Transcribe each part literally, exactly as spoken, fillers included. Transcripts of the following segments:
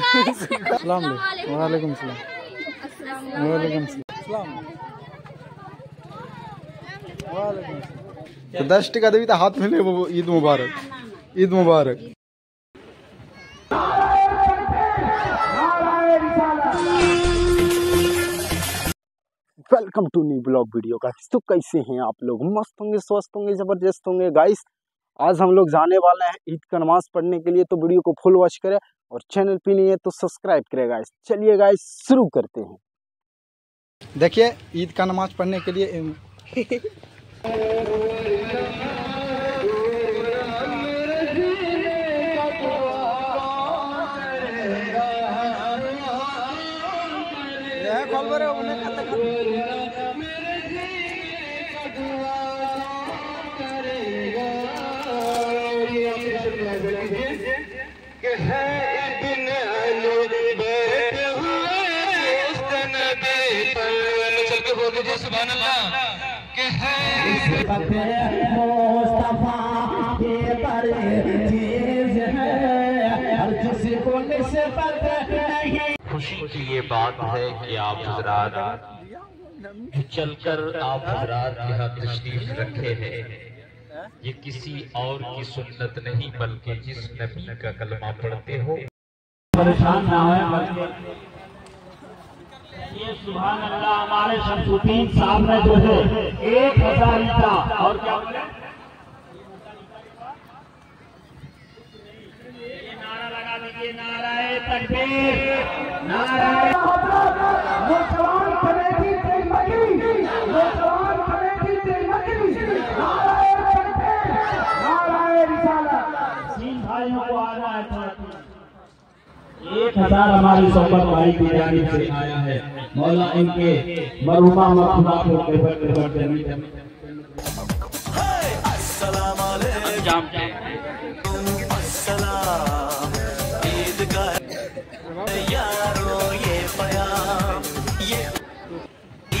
वालेकुम सलाम वालेकुम सलाम। दस टका देवी तो हाथ मिले वो ईद मुबारक ईद मुबारक। Welcome to new blog video guys. तो कैसे हैं आप लोग, मस्त होंगे, स्वस्थ होंगे, जबरदस्त होंगे गाइस। आज हम लोग जाने वाले हैं ईद का नमाज पढ़ने के लिए, तो वीडियो को फुल वॉच करें और चैनल पे नहीं है तो सब्सक्राइब करें गाइस। चलिए गाइस शुरू करते हैं। देखिए ईद का नमाज पढ़ने के लिए खुशी की ये बात है कि आप हज़रात चलकर आप हज़रात के यहाँ तशरीफ रखे हैं। ये किसी और की सुन्नत नहीं बल्कि जिस नबी का कलमा पढ़ते हो परेशान ना हो। ये सुभान अल्लाह, हमारे शमसुद्दीन साहब ने जो है एक हजार ईदा और क्या बोले ये नारा लगा दीजिए, नाराए तकबीर नारा एक हजार हमारी सोबत भाई की जानिब से आया है। मौला इनके मरहूमा मखूमा को बेहद बेहद जमीन अस्सलाम वालेकुम अस्सलाम। ईद का यारो ये प्याम, ये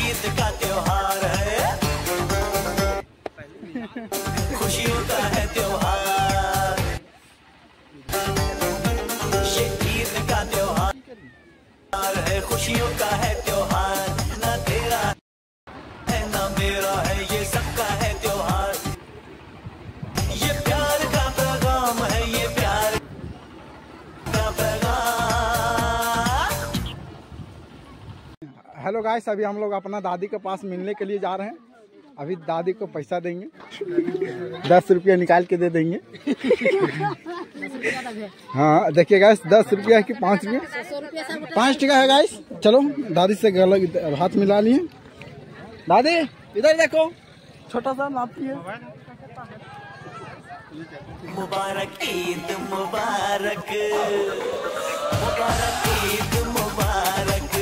ईद का त्योहार है, खुशियों का है त्योहार। खुशियों का है त्योहार, ना तेरा है ना मेरा है, ये सबका है त्योहार। ये प्यार का पैगाम है, ये प्यार का पैगाम। हेलो गाइस, अभी हम लोग अपना दादी के पास मिलने के लिए जा रहे हैं। अभी दादी को पैसा देंगे, दस रुपया निकाल के दे देंगे। हाँ देखिए गाइस, दस रुपया की पाँच रुपया पाँच टका है गाइस। चलो दादी से गला हाथ मिला लिए। दादी इधर देखो, छोटा सा नापती है। मुबारक ईद मुबारक मुबारक ईद मुबारक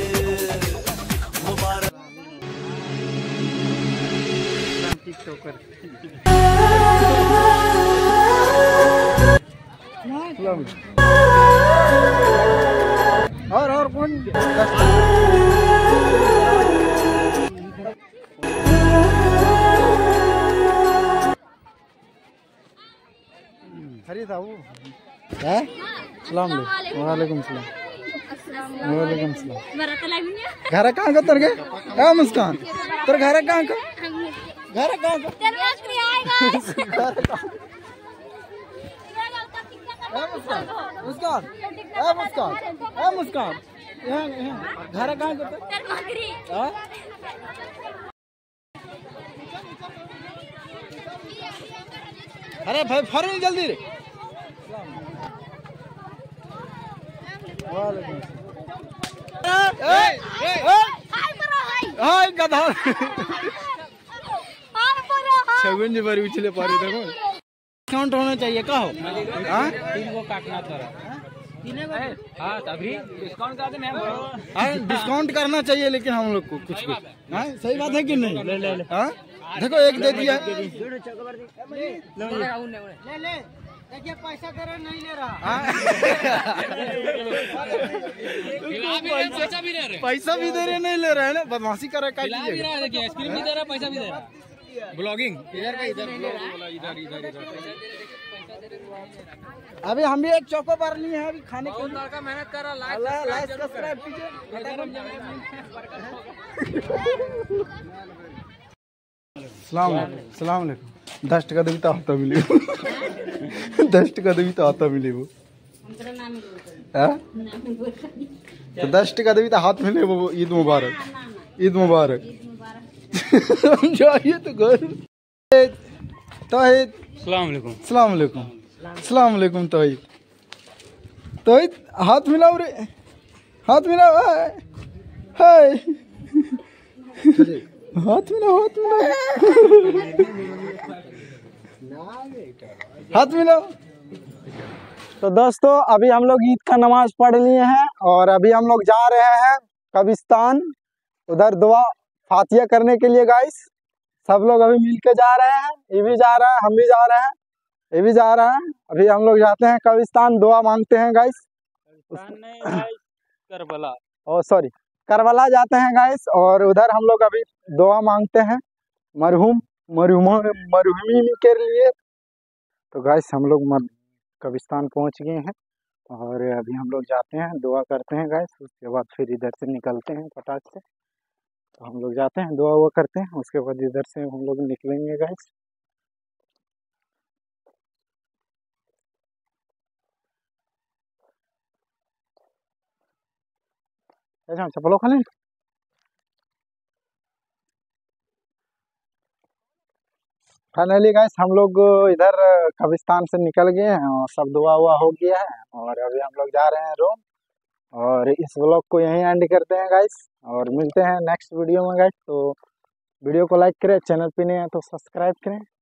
मुबारक। और और कौन हरी था वो है। सलाम वालेकुम सलाम वालेकुम सलाम। घर कहाँ का तुर्गे है मुस्कान, तुर घर कहाँ का घर कहाँ का मुस्कान है मुस्कान है मुस्कान घर कहाँ करते। अरे भाई फॉरन जल्दी रे। हाय गधा छगन जी बारी उछले पारी देखो काउंट होना चाहिए। कहो तीन को काटना था तभी डिस्काउंट करना चाहिए, लेकिन हम लोग को कुछ कुछ हाँ सही बात है कि नहीं। हाँ देखो एक दे दिया, देखिए पैसा तेरा नहीं ले रहा, पैसा भी दे रहे नहीं ले रहा है ना, बदमाशी कर रहा है। आइसक्रीम भी दे रहा, पैसा भी दे रहा, ब्लॉगिंग इधर इधर इधर इधर इधर अभी हम भी एक चौको बार नहीं है अभी खाने के लिए। मेहनत कर रहा लाइक सब्सक्राइब कीजिए। सलाम अलैकुम। दस्ट का देवी तो आता मिले, दस्ट का देवी तो आता मिले वो तो दस्ट का देवी तो हाथ मिले वो। ईद मुबारक, ईद मुबारक। जाइए तो घर तोहिद। सलामुअलैकुम, सलामुअलैकुम, सलामुअलैकुम तोहिद। तोहिद हाथ मिलाओ रे, हाथ मिलाओ, हाय हाथ मिलाओ, हाथ मिलाओ, हाथ मिलाओ। तो दोस्तों अभी हम लोग ईद का नमाज पढ़ लिए हैं और अभी हम लोग जा रहे हैं कब्रिस्तान, उधर दुआ फातिया करने के लिए। गाइस सब लोग अभी मिल के जा रहे हैं, ये भी जा रहा है, हम भी जा रहे हैं, ये भी जा रहा है। अभी हम लोग जाते हैं कब्रिस्तान, दुआ मांगते हैं guys. Karbala, oh sorry Karbala जाते हैं गाइस और उधर हम लोग अभी दुआ मांगते हैं मरहूम मरहूमी के लिए। तो गाइस हम लोग कब्रिस्तान पहुंच गए हैं और अभी हम लोग जाते हैं, दुआ करते हैं गाइस। उसके बाद फिर इधर से निकलते हैं फटाक से। तो हम लोग जाते हैं, दुआ हुआ करते हैं, उसके बाद इधर से हम लोग निकलेंगे गाइस। अच्छा चप्पलों खा लें। फाइनली गाइस हम लोग इधर कब्रिस्तान से निकल गए हैं और सब दुआ हुआ हो गया है और अभी हम लोग जा रहे हैं रूम। और इस व्लॉग को यहीं एंड करते हैं गाइस और मिलते हैं नेक्स्ट वीडियो में गाइस। तो वीडियो को लाइक करें, चैनल पे नए हैं तो सब्सक्राइब करें।